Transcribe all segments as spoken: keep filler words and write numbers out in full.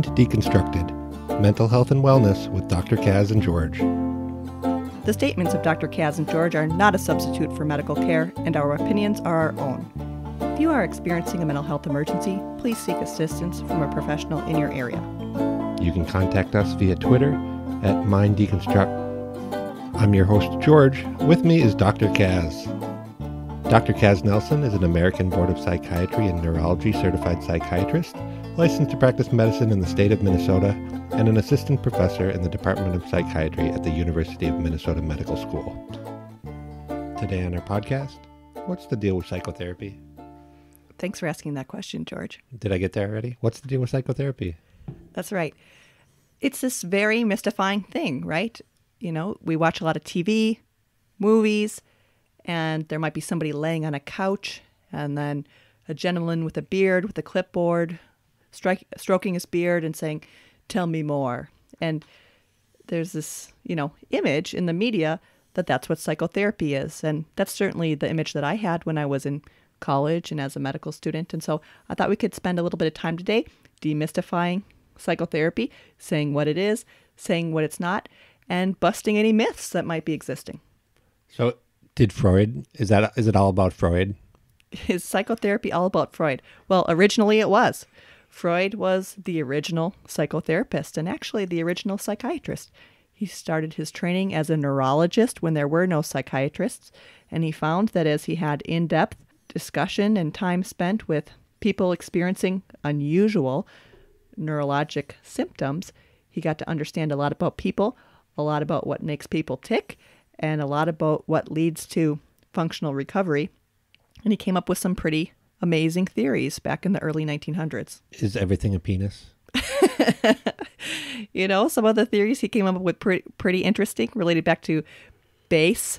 Mind Deconstructed, Mental Health and Wellness with Doctor Kaz and George. The statements of Doctor Kaz and George are not a substitute for medical care, and our opinions are our own. If you are experiencing a mental health emergency, please seek assistance from a professional in your area. You can contact us via Twitter at Mind Deconstruct. I'm your host, George. With me is Doctor Kaz. Doctor Kaz Nelson is an American Board of Psychiatry and Neurology certified psychiatrist, licensed to practice medicine in the state of Minnesota, and an assistant professor in the Department of Psychiatry at the University of Minnesota Medical School. Today on our podcast, what's the deal with psychotherapy? Thanks for asking that question, George. Did I get there already? What's the deal with psychotherapy? That's right. It's this very mystifying thing, right? You know, we watch a lot of T V, movies, and there might be somebody laying on a couch, and then a gentleman with a beard, with a clipboard, stri- stroking his beard and saying, "Tell me more." And there's this, you know, image in the media that that's what psychotherapy is. And that's certainly the image that I had when I was in college and as a medical student. And so I thought we could spend a little bit of time today demystifying psychotherapy, saying what it is, saying what it's not, and busting any myths that might be existing. So did Freud, is that, is it all about Freud? Is psychotherapy all about Freud? Well, originally it was. Freud was the original psychotherapist and actually the original psychiatrist. He started his training as a neurologist when there were no psychiatrists, and he found that as he had in-depth discussion and time spent with people experiencing unusual neurologic symptoms, he got to understand a lot about people, a lot about what makes people tick, and a lot about what leads to functional recovery. And he came up with some pretty amazing theories back in the early nineteen hundreds. Is everything a penis? You know, some of the theories he came up with pretty, pretty interesting, related back to base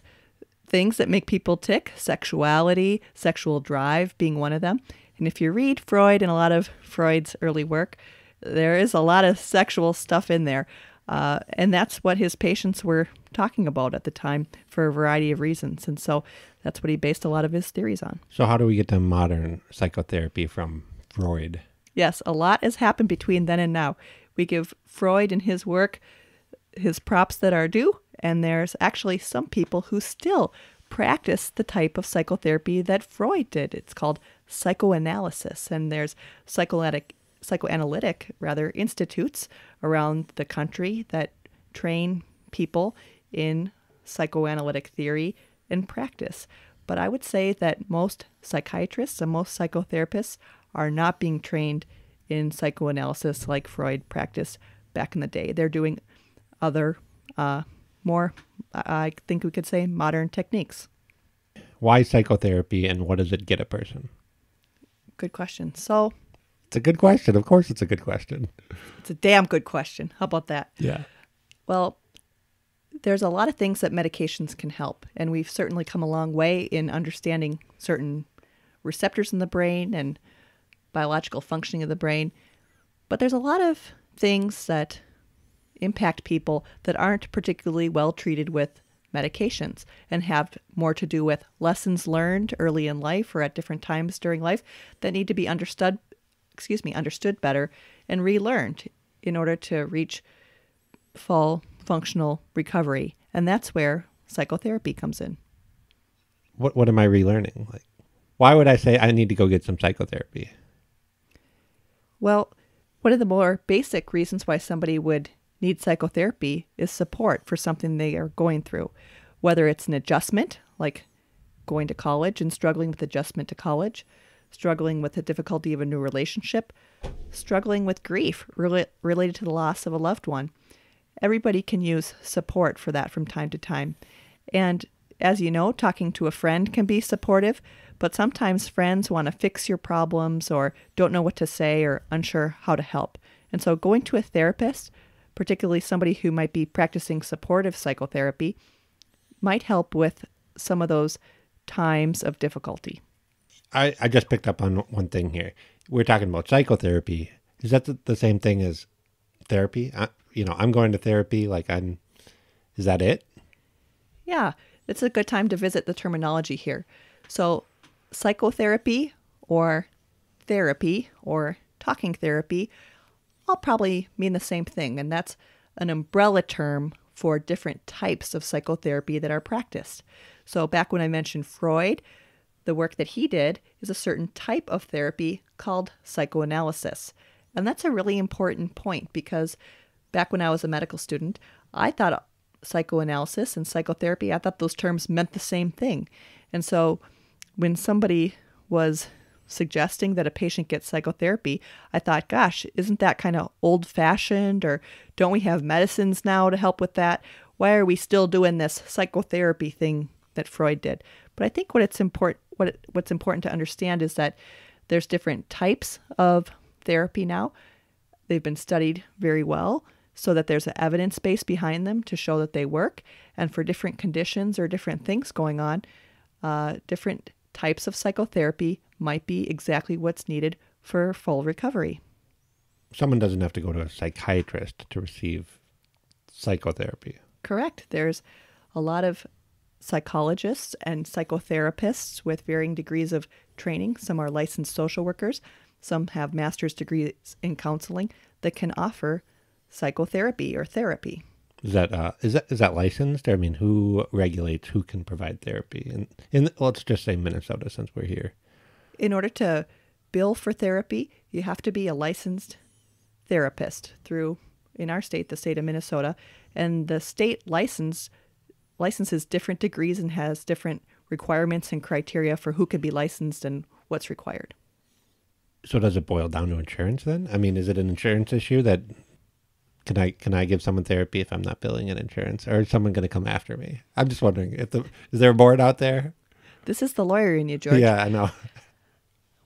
things that make people tick, sexuality, sexual drive being one of them. And if you read Freud and a lot of Freud's early work, there is a lot of sexual stuff in there. Uh, and that's what his patients were talking about at the time for a variety of reasons. And so that's what he based a lot of his theories on. So how do we get to modern psychotherapy from Freud? Yes, a lot has happened between then and now. We give Freud and his work his props that are due. And there's actually some people who still practice the type of psychotherapy that Freud did. It's called psychoanalysis. And there's psychoanalytic psychoanalytic, rather, institutes around the country that train people in psychoanalytic theory and practice. But I would say that most psychiatrists and most psychotherapists are not being trained in psychoanalysis like Freud practiced back in the day. They're doing other, uh, more, I think we could say, modern techniques. Why psychotherapy, and what does it get a person? Good question. So... It's a good question. Of course it's a good question. It's a damn good question. How about that? Yeah. Well, there's a lot of things that medications can help, and we've certainly come a long way in understanding certain receptors in the brain and biological functioning of the brain. But there's a lot of things that impact people that aren't particularly well treated with medications and have more to do with lessons learned early in life or at different times during life that need to be understood excuse me, understood better and relearned in order to reach full functional recovery. And that's where psychotherapy comes in. What what am I relearning? Like, why would I say I need to go get some psychotherapy? Well, one of the more basic reasons why somebody would need psychotherapy is support for something they are going through, whether it's an adjustment, like going to college and struggling with adjustment to college, struggling with the difficulty of a new relationship, struggling with grief rel related to the loss of a loved one. Everybody can use support for that from time to time. And as you know, talking to a friend can be supportive, but sometimes friends want to fix your problems or don't know what to say or unsure how to help. And so going to a therapist, particularly somebody who might be practicing supportive psychotherapy, might help with some of those times of difficulty. I, I just picked up on one thing here. We're talking about psychotherapy. Is that the, the same thing as therapy? I, you know, I'm going to therapy, like I'm, is that it? Yeah, it's a good time to visit the terminology here. So psychotherapy or therapy or talking therapy all probably mean the same thing, and that's an umbrella term for different types of psychotherapy that are practiced. So back when I mentioned Freud, the work that he did is a certain type of therapy called psychoanalysis. And that's a really important point, because back when I was a medical student, I thought psychoanalysis and psychotherapy, I thought those terms meant the same thing. And so when somebody was suggesting that a patient gets psychotherapy, I thought, gosh, isn't that kind of old-fashioned, or don't we have medicines now to help with that? Why are we still doing this psychotherapy thing that Freud did? But I think what it's important, what it, what's important to understand is that there's different types of therapy now. They've been studied very well so that there's an evidence base behind them to show that they work. And for different conditions or different things going on, uh, different types of psychotherapy might be exactly what's needed for full recovery. Someone doesn't have to go to a psychiatrist to receive psychotherapy. Correct. There's a lot of psychologists and psychotherapists with varying degrees of training. Some are licensed social workers. Some have master's degrees in counseling that can offer psychotherapy or therapy. Is that, uh, is that, is that licensed? I mean, who regulates who can provide therapy? And in, in, let's just say Minnesota, since we're here. In order to bill for therapy, you have to be a licensed therapist through, in our state, the state of Minnesota. And the state license licenses different degrees and has different requirements and criteria for who can be licensed and what's required. So does it boil down to insurance then? I mean, is it an insurance issue that... Can I, can I give someone therapy if I'm not billing an insurance? Or is someone going to come after me? I'm just wondering, if the, is there a board out there? This is the lawyer in you, George. Yeah, I know.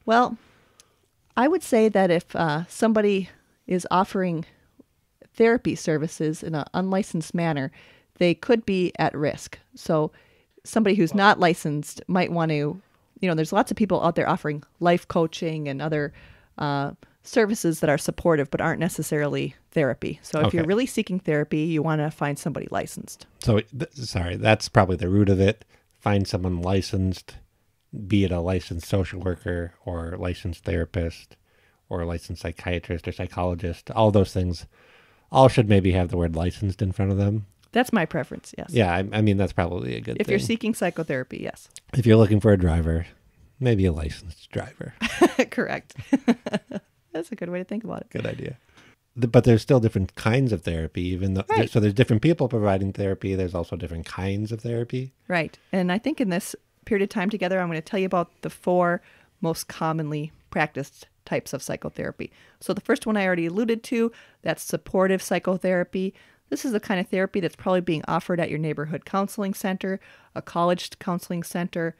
Well, I would say that if uh, somebody is offering therapy services in an unlicensed manner, they could be at risk. So somebody who's not licensed might want to, you know, there's lots of people out there offering life coaching and other uh services that are supportive but aren't necessarily therapy. So if okay. you're really seeking therapy, you want to find somebody licensed. So th sorry, that's probably the root of it. Find someone licensed, be it a licensed social worker or licensed therapist or a licensed psychiatrist or psychologist. All those things, all should maybe have the word licensed in front of them. That's my preference, yes. Yeah, I, I mean, that's probably a good if thing. If you're seeking psychotherapy, yes. If you're looking for a driver, maybe a licensed driver. Correct. That's a good way to think about it. Good idea. The, but there's still different kinds of therapy, even though, right. so there's different people providing therapy. There's also different kinds of therapy. Right. And I think in this period of time together, I'm going to tell you about the four most commonly practiced types of psychotherapy. So the first one I already alluded to, that's supportive psychotherapy. This is the kind of therapy that's probably being offered at your neighborhood counseling center, a college counseling center.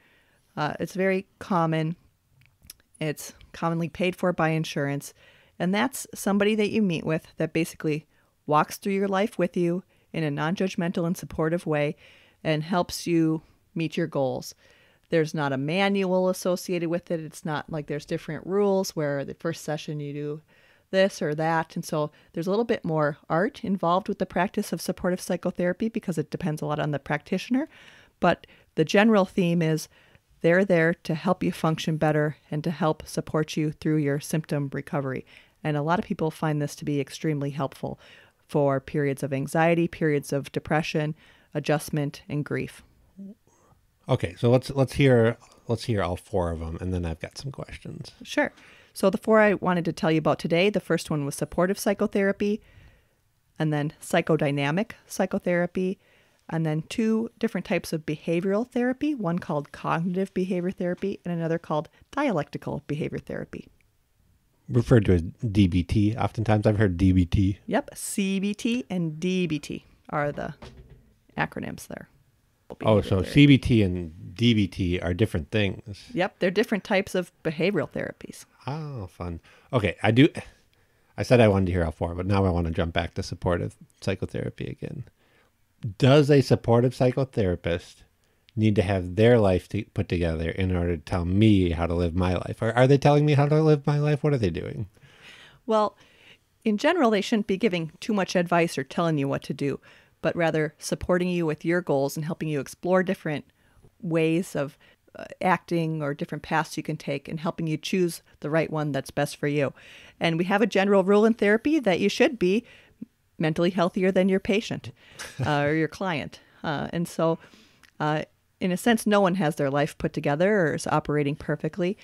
Uh, it's very common. It's commonly paid for by insurance, and that's somebody that you meet with that basically walks through your life with you in a non-judgmental and supportive way and helps you meet your goals. There's not a manual associated with it. It's not like there's different rules where the first session you do this or that, and so there's a little bit more art involved with the practice of supportive psychotherapy because it depends a lot on the practitioner, but the general theme is they're there to help you function better and to help support you through your symptom recovery. And a lot of people find this to be extremely helpful for periods of anxiety, periods of depression, adjustment, and grief. Okay, so let's let's hear let's hear all four of them, and then I've got some questions. Sure. So the four I wanted to tell you about today, the first one was supportive psychotherapy, and then psychodynamic psychotherapy, and then two different types of behavioral therapy, one called cognitive behavior therapy and another called dialectical behavior therapy. Referred to as D B T. Oftentimes I've heard D B T. Yep, C B T and D B T are the acronyms there. Oh, so therapy. C B T and D B T are different things. Yep, they're different types of behavioral therapies. Oh, fun. Okay, I do. I said I wanted to hear all four, but now I want to jump back to supportive psychotherapy again. Does a supportive psychotherapist need to have their life to put together in order to tell me how to live my life? Or are they telling me how to live my life? What are they doing? Well, in general, they shouldn't be giving too much advice or telling you what to do, but rather supporting you with your goals and helping you explore different ways of acting or different paths you can take and helping you choose the right one that's best for you. And we have a general rule in therapy that you should be mentally healthier than your patient uh, or your client. Uh, and so uh, in a sense, no one has their life put together or is operating perfectly,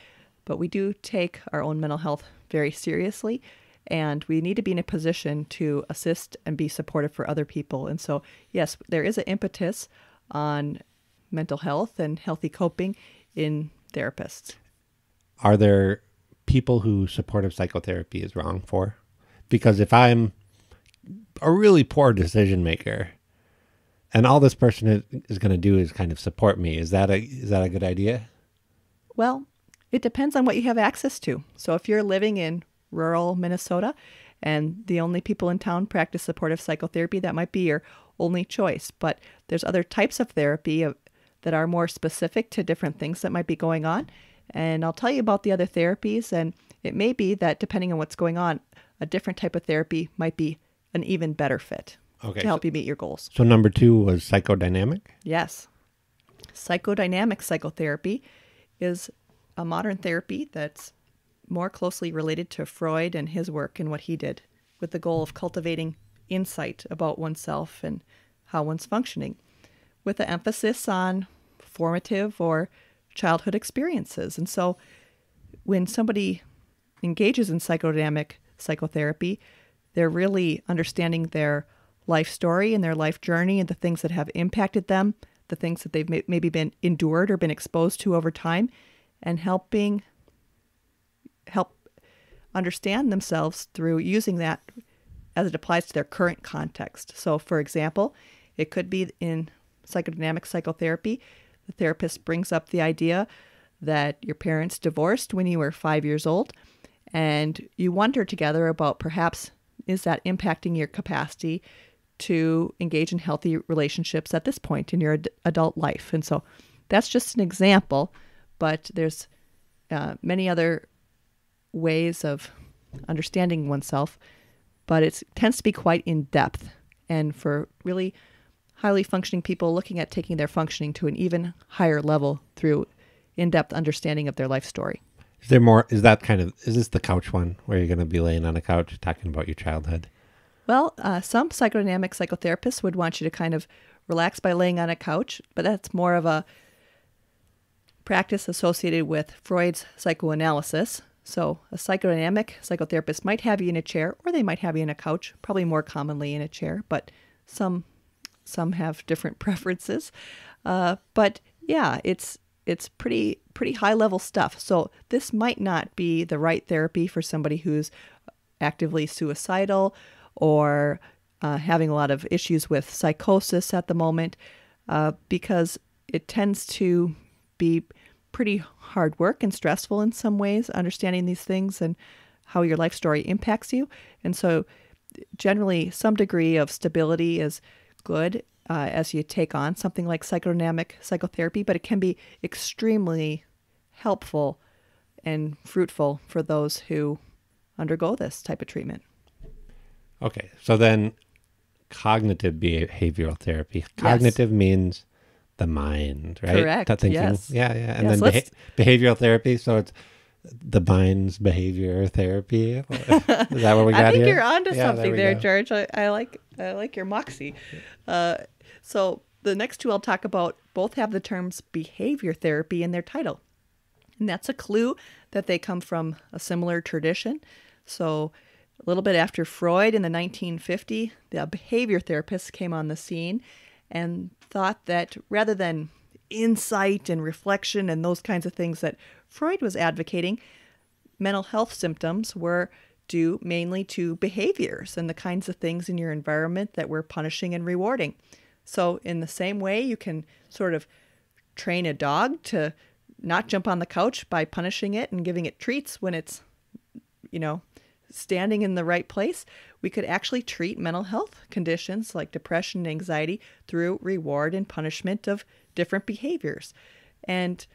but we do take our own mental health very seriously. And we need to be in a position to assist and be supportive for other people. And so, yes, there is an impetus on mental health and healthy coping in therapists. Are there people who supportive psychotherapy is wrong for? Because if I'm a really poor decision maker and all this person is, is going to do is kind of support me, is that a, is that a good idea? Well, it depends on what you have access to. So if you're living in rural Minnesota and the only people in town practice supportive psychotherapy, that might be your only choice. But there's other types of therapy that are more specific to different things that might be going on. And I'll tell you about the other therapies. And it may be that depending on what's going on, a different type of therapy might be an even better fit okay, to help so, you meet your goals. So number two was psychodynamic? Yes. Psychodynamic psychotherapy is a modern therapy that's more closely related to Freud and his work and what he did, with the goal of cultivating insight about oneself and how one's functioning, with an emphasis on formative or childhood experiences. And so when somebody engages in psychodynamic psychotherapy, they're really understanding their life story and their life journey and the things that have impacted them, the things that they've maybe been endured or been exposed to over time, and helping help understand themselves through using that as it applies to their current context. So, for example, it could be in psychodynamic psychotherapy, the therapist brings up the idea that your parents divorced when you were five years old, and you wonder together about perhaps is that impacting your capacity to engage in healthy relationships at this point in your ad adult life. And so that's just an example, but there's uh, many other ways of understanding oneself, but it tends to be quite in-depth and for really highly functioning people looking at taking their functioning to an even higher level through in-depth understanding of their life story. Is there more, is that kind of, is this the couch one where you're going to be laying on a couch talking about your childhood? Well, uh, some psychodynamic psychotherapists would want you to kind of relax by laying on a couch, but that's more of a practice associated with Freud's psychoanalysis. So a psychodynamic psychotherapist might have you in a chair, or they might have you in a couch, probably more commonly in a chair, but some some have different preferences. Uh, but yeah, it's it's pretty pretty high-level stuff. So this might not be the right therapy for somebody who's actively suicidal or uh, having a lot of issues with psychosis at the moment, uh, because it tends to be pretty hard work and stressful in some ways, understanding these things and how your life story impacts you. And so generally some degree of stability is good uh, as you take on something like psychodynamic psychotherapy, but it can be extremely helpful and fruitful for those who undergo this type of treatment. Okay, so then cognitive behavioral therapy. Cognitive yes. means the mind, right? Correct. That thinking. Yes. Yeah, yeah. And yes, then beha behavioral therapy. So it's the mind's behavior therapy. Is that what we got? I think here? You're onto yeah, something there, there George. I, I like I like your moxie. Uh, so the next two I'll talk about both have the terms behavior therapy in their title, and that's a clue that they come from a similar tradition. So a little bit after Freud in the nineteen fifties, the behavior therapists came on the scene and thought that rather than insight and reflection and those kinds of things that Freud was advocating, mental health symptoms were due mainly to behaviors and the kinds of things in your environment that were punishing and rewarding. So in the same way, you can sort of train a dog to not jump on the couch by punishing it and giving it treats when it's, you know, standing in the right place. We could actually treat mental health conditions like depression and anxiety through reward and punishment of different behaviors. And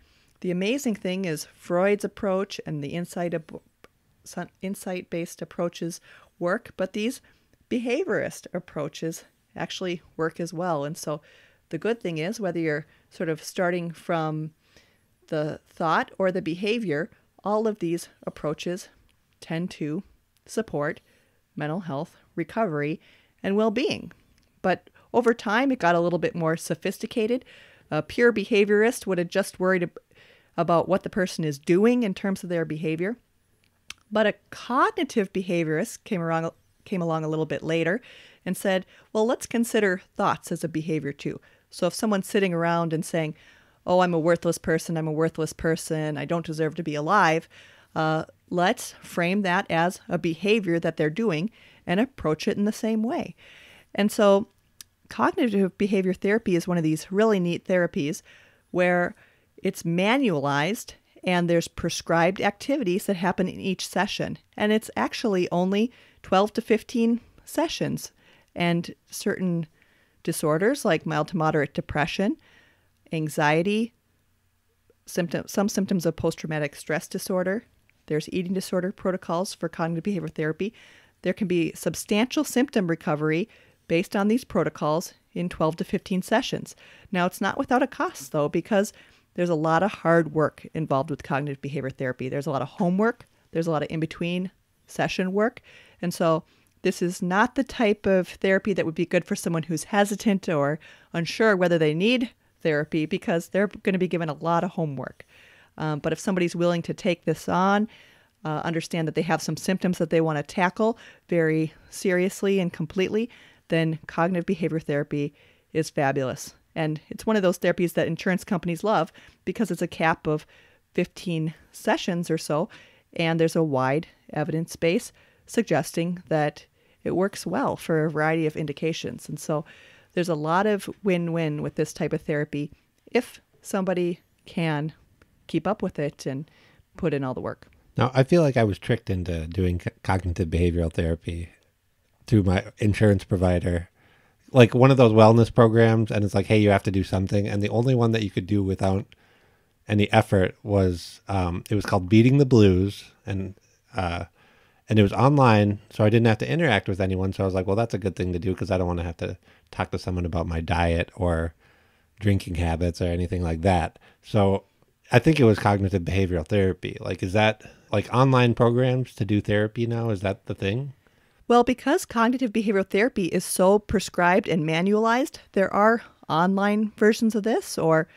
the amazing thing is Freud's approach and the insight insight-based approaches work, but these behaviorist approaches actually work as well. And so the good thing is whether you're sort of starting from the thought or the behavior, all of these approaches tend to support mental health recovery and well-being. But over time, it got a little bit more sophisticated. A pure behaviorist would have just worried about what the person is doing in terms of their behavior. But a cognitive behaviorist came along, came along a little bit later and said, well, let's consider thoughts as a behavior too. So if someone's sitting around and saying, oh, I'm a worthless person, I'm a worthless person, I don't deserve to be alive, uh, let's frame that as a behavior that they're doing and approach it in the same way. And so cognitive behavior therapy is one of these really neat therapies where it's manualized and there's prescribed activities that happen in each session. And it's actually only twelve to fifteen sessions, and certain disorders like mild to moderate depression, anxiety, symptoms, some symptoms of post-traumatic stress disorder. There's eating disorder protocols for cognitive behavior therapy. There can be substantial symptom recovery based on these protocols in twelve to fifteen sessions. Now, it's not without a cost, though, because there's a lot of hard work involved with cognitive behavior therapy. There's a lot of homework. There's a lot of in-between session work. And so this is not the type of therapy that would be good for someone who's hesitant or unsure whether they need therapy, because they're going to be given a lot of homework. Um, but if somebody's willing to take this on, uh, understand that they have some symptoms that they want to tackle very seriously and completely, then cognitive behavior therapy is fabulous. And it's one of those therapies that insurance companies love because it's a cap of fifteen sessions or so, and there's a wide evidence base suggesting that it works well for a variety of indications. And so there's a lot of win-win with this type of therapy if somebody can keep up with it and put in all the work. Now, I feel like I was tricked into doing cognitive behavioral therapy through my insurance provider, like one of those wellness programs, and it's like, hey, you have to do something. And the only one that you could do without any effort was, um, it was called Beating the Blues, and uh, and it was online, so I didn't have to interact with anyone. So I was like, well, that's a good thing to do because I don't want to have to talk to someone about my diet or drinking habits or anything like that. So I think it was cognitive behavioral therapy. Like, is that like online programs to do therapy now? Is that the thing? Well, because cognitive behavioral therapy is so prescribed and manualized, there are online versions of this, or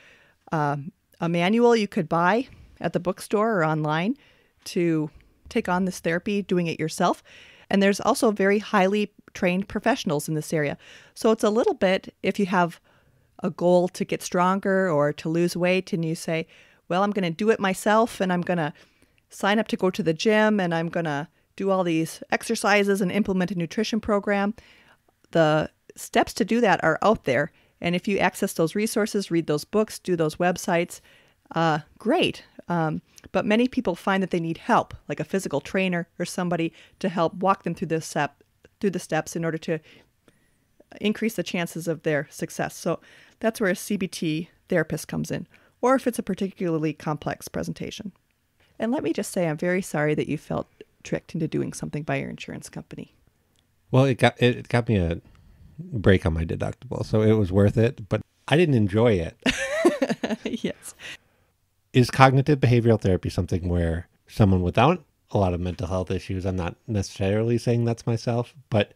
uh, a manual you could buy at the bookstore or online to take on this therapy, doing it yourself. And there's also very highly trained professionals in this area. So it's a little bit, if you have a goal to get stronger or to lose weight and you say, well, I'm going to do it myself and I'm going to sign up to go to the gym and I'm going to do all these exercises and implement a nutrition program. The steps to do that are out there. And if you access those resources, read those books, do those websites, uh, great. Um, but many people find that they need help, like a physical trainer or somebody to help walk them through the, step, through the steps in order to increase the chances of their success. So that's where a C B T therapist comes in, or if it's a particularly complex presentation. And let me just say, I'm very sorry that you felt tricked into doing something by your insurance company. Well, it got it got me a break on my deductible, so it was worth it, but I didn't enjoy it. Yes. Is cognitive behavioral therapy something where someone without a lot of mental health issues, I'm not necessarily saying that's myself, but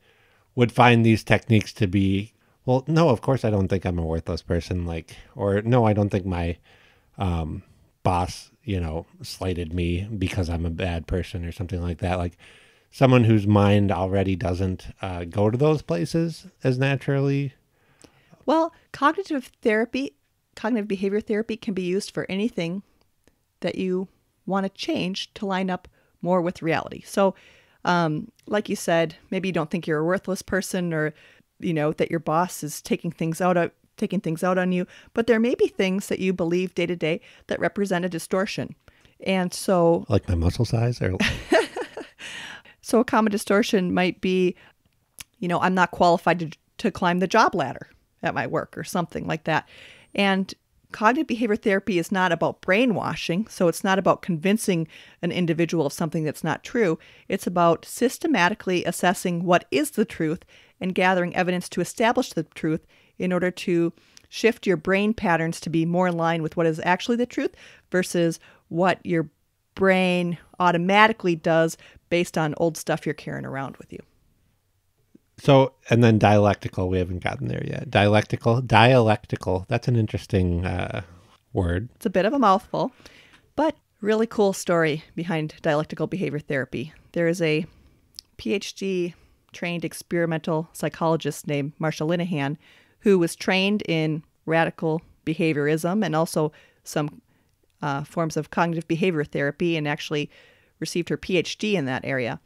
would find these techniques to be, well, no, of course I don't think I'm a worthless person, like, or no, I don't think my um boss, you know, slighted me because I'm a bad person or something like that. Like someone whose mind already doesn't uh, go to those places as naturally. Well, cognitive therapy, cognitive behavior therapy can be used for anything that you want to change to line up more with reality. So um, like you said, maybe you don't think you're a worthless person, or, you know, that your boss is taking things out of taking things out on you, but there may be things that you believe day to day that represent a distortion. And so... Like my muscle size? Or... So a common distortion might be, you know, I'm not qualified to, to climb the job ladder at my work or something like that. And cognitive behavior therapy is not about brainwashing, so it's not about convincing an individual of something that's not true. It's about systematically assessing what is the truth and gathering evidence to establish the truth in order to shift your brain patterns to be more in line with what is actually the truth versus what your brain automatically does based on old stuff you're carrying around with you. So, and then dialectical, we haven't gotten there yet. Dialectical, dialectical, that's an interesting uh, word. It's a bit of a mouthful, but really cool story behind dialectical behavior therapy. There is a PhD trained experimental psychologist named Marsha Linehan, who was trained in radical behaviorism and also some uh, forms of cognitive behavior therapy, and actually received her PhD in that area.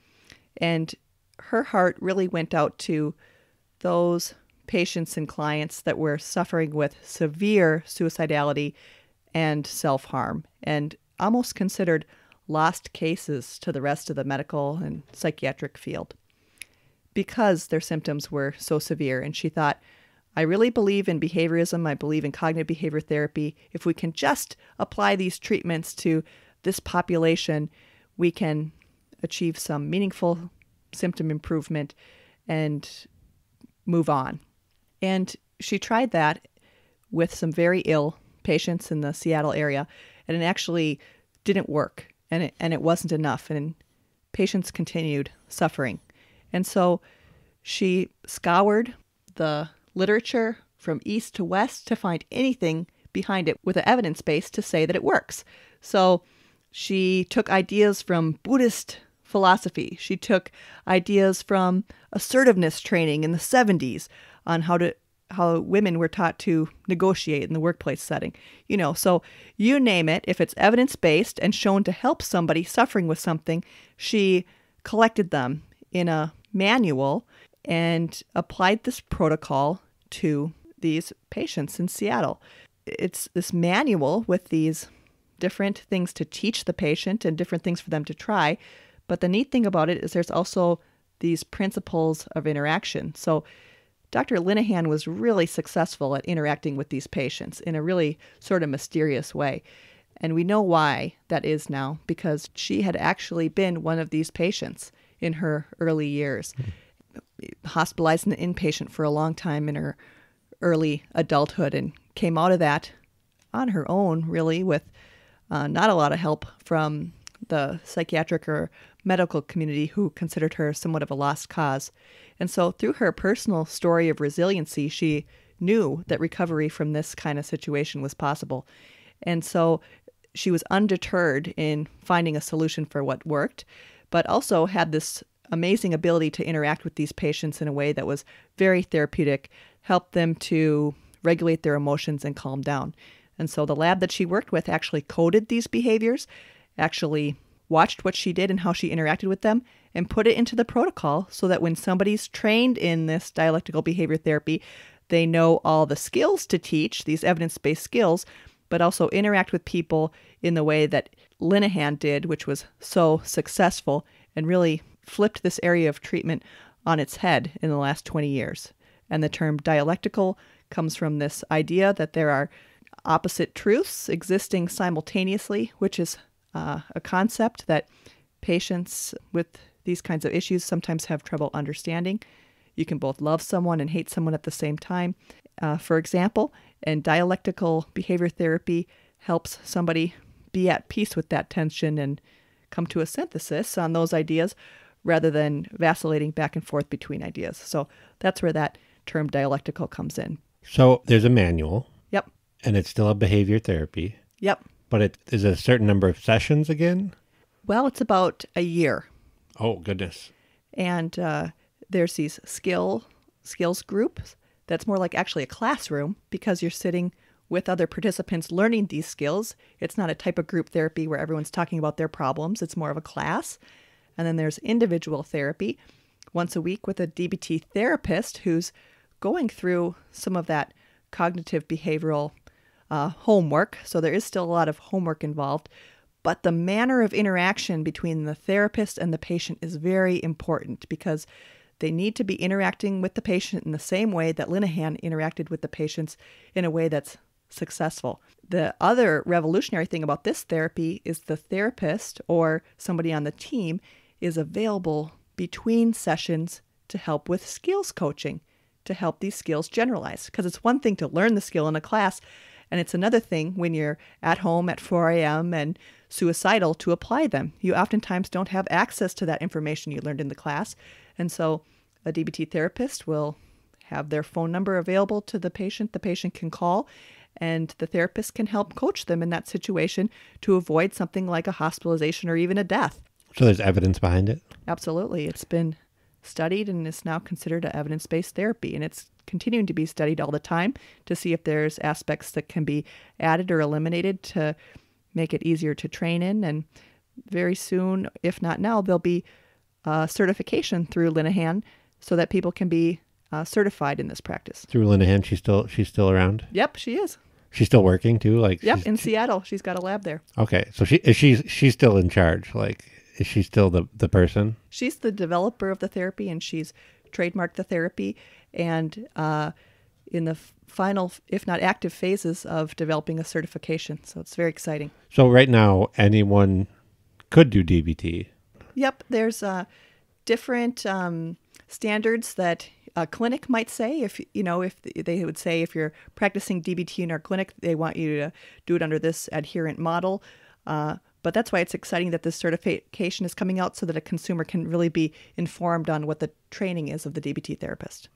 And her heart really went out to those patients and clients that were suffering with severe suicidality and self-harm, and almost considered lost cases to the rest of the medical and psychiatric field because their symptoms were so severe. And she thought, I really believe in behaviorism. I believe in cognitive behavior therapy. If we can just apply these treatments to this population, we can achieve some meaningful symptom improvement and move on. And she tried that with some very ill patients in the Seattle area, and it actually didn't work, and it, and it wasn't enough, and patients continued suffering. And so she scoured the literature from east to west to find anything behind it with an evidence base to say that it works. So she took ideas from Buddhist philosophy. She took ideas from assertiveness training in the seventies on how to how women were taught to negotiate in the workplace setting. You know, so you name it, if it's evidence-based and shown to help somebody suffering with something, she collected them in a manual and applied this protocol to these patients in Seattle. It's this manual with these different things to teach the patient and different things for them to try. But the neat thing about it is there's also these principles of interaction. So Doctor Linehan was really successful at interacting with these patients in a really sort of mysterious way. And we know why that is now, because she had actually been one of these patients in her early years, hospitalized and inpatient for a long time in her early adulthood, and came out of that on her own, really, with uh, not a lot of help from the psychiatric or medical community, who considered her somewhat of a lost cause. And so through her personal story of resiliency, she knew that recovery from this kind of situation was possible. And so she was undeterred in finding a solution for what worked, but also had this amazing ability to interact with these patients in a way that was very therapeutic, helped them to regulate their emotions and calm down. And so the lab that she worked with actually coded these behaviors, actually watched what she did and how she interacted with them, and put it into the protocol so that when somebody's trained in this dialectical behavior therapy, they know all the skills to teach, these evidence-based skills, but also interact with people in the way that Linehan did, which was so successful and really flipped this area of treatment on its head in the last twenty years. And the term dialectical comes from this idea that there are opposite truths existing simultaneously, which is Uh, a concept that patients with these kinds of issues sometimes have trouble understanding. You can both love someone and hate someone at the same time, uh, for example, and dialectical behavior therapy helps somebody be at peace with that tension and come to a synthesis on those ideas rather than vacillating back and forth between ideas. So that's where that term dialectical comes in. So there's a manual. Yep. And it's still a behavior therapy. Yep. But it is a certain number of sessions again? Well, it's about a year. Oh, goodness. And uh, there's these skill skills groups. That's more like actually a classroom, because you're sitting with other participants learning these skills. It's not a type of group therapy where everyone's talking about their problems. It's more of a class. And then there's individual therapy once a week with a D B T therapist who's going through some of that cognitive behavioral Uh, homework. So there is still a lot of homework involved, but the manner of interaction between the therapist and the patient is very important, because they need to be interacting with the patient in the same way that Linehan interacted with the patients, in a way that's successful. The other revolutionary thing about this therapy is the therapist or somebody on the team is available between sessions to help with skills coaching, to help these skills generalize. Because it's one thing to learn the skill in a class, and it's another thing when you're at home at four a m and suicidal to apply them. You oftentimes don't have access to that information you learned in the class. And so a D B T therapist will have their phone number available to the patient. The patient can call, and the therapist can help coach them in that situation to avoid something like a hospitalization or even a death. So there's evidence behind it? Absolutely. It's been studied and is now considered an evidence-based therapy. And it's continuing to be studied all the time to see if there's aspects that can be added or eliminated to make it easier to train in. And very soon, if not now, there'll be uh, certification through Linehan so that people can be uh, certified in this practice. Through Linehan, she's still, she's still around? Yep, she is. She's still working too? Like Yep, in Seattle. She's got a lab there. Okay, so she she's, she's still in charge, like... Is she still the, the person? She's the developer of the therapy, and she's trademarked the therapy. And uh, in the final, if not active, phases of developing a certification. So it's very exciting. So right now, anyone could do D B T? Yep. There's uh, different um, standards that a clinic might say. If, you know, if they would say, if you're practicing D B T in our clinic, they want you to do it under this adherent model. Uh But that's why it's exciting that this certification is coming out so that a consumer can really be informed on what the training is of the D B T therapist.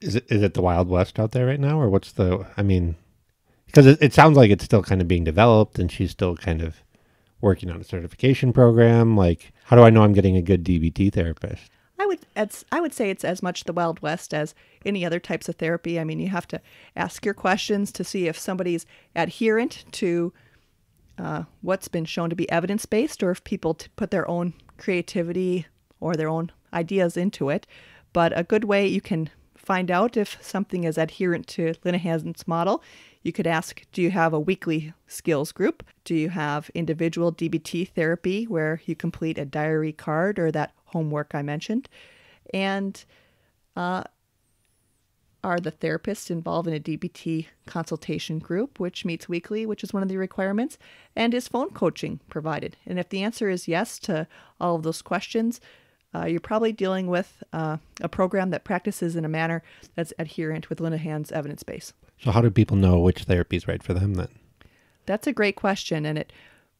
Is it, is it the Wild West out there right now? Or what's the, I mean, because it, it sounds like it's still kind of being developed and she's still kind of working on a certification program. Like, how do I know I'm getting a good D B T therapist? I would, it's, I would say it's as much the Wild West as any other types of therapy. I mean, you have to ask your questions to see if somebody's adherent to Uh, what's been shown to be evidence-based, or if people t put their own creativity or their own ideas into it. But a good way you can find out if something is adherent to Linehan's model, you could ask, do you have a weekly skills group? Do you have individual D B T therapy where you complete a diary card or that homework I mentioned? And uh, are the therapists involved in a D B T consultation group, which meets weekly, which is one of the requirements, and is phone coaching provided? And if the answer is yes to all of those questions, uh, you're probably dealing with uh, a program that practices in a manner that's adherent with Linehan's evidence base. So how do people know which therapy is right for them then? That's a great question, and it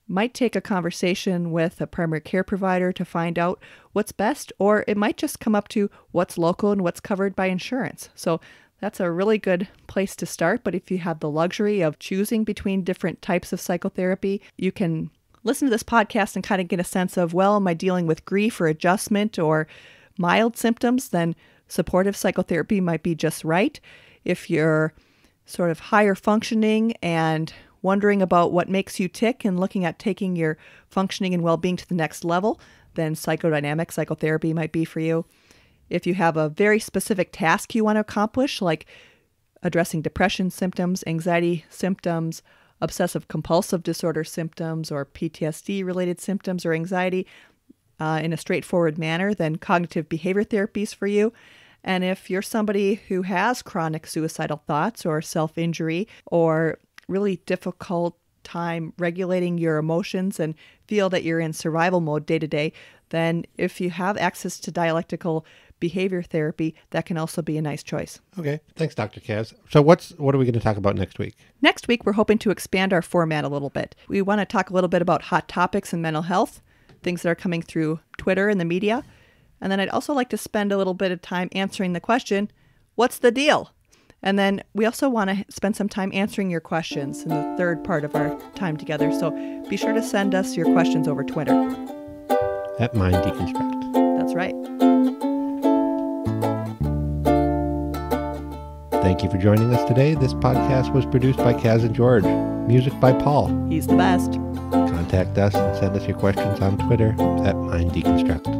might take a conversation with a primary care provider to find out what's best, or it might just come up to what's local and what's covered by insurance. So that's a really good place to start. But if you have the luxury of choosing between different types of psychotherapy, you can listen to this podcast and kind of get a sense of, well, am I dealing with grief or adjustment or mild symptoms? Then supportive psychotherapy might be just right. If you're sort of higher functioning and wondering about what makes you tick and looking at taking your functioning and well-being to the next level, then psychodynamic psychotherapy might be for you. If you have a very specific task you want to accomplish, like addressing depression symptoms, anxiety symptoms, obsessive-compulsive disorder symptoms, or P T S D-related symptoms or anxiety uh, in a straightforward manner, then cognitive behavior therapy is for you. And if you're somebody who has chronic suicidal thoughts or self-injury or really difficult time regulating your emotions and feel that you're in survival mode day to day, then if you have access to dialectical behavior therapy, that can also be a nice choice. Okay. Thanks, Doctor Kaz. So what's what are we going to talk about next week? Next week, we're hoping to expand our format a little bit. We want to talk a little bit about hot topics in mental health, things that are coming through Twitter and the media. And then I'd also like to spend a little bit of time answering the question, what's the deal? And then we also want to spend some time answering your questions in the third part of our time together. So be sure to send us your questions over Twitter. At Mind Deconstruct. That's right. Thank you for joining us today. This podcast was produced by Kaz and George. Music by Paul. He's the best. Contact us and send us your questions on Twitter at Mind Deconstruct.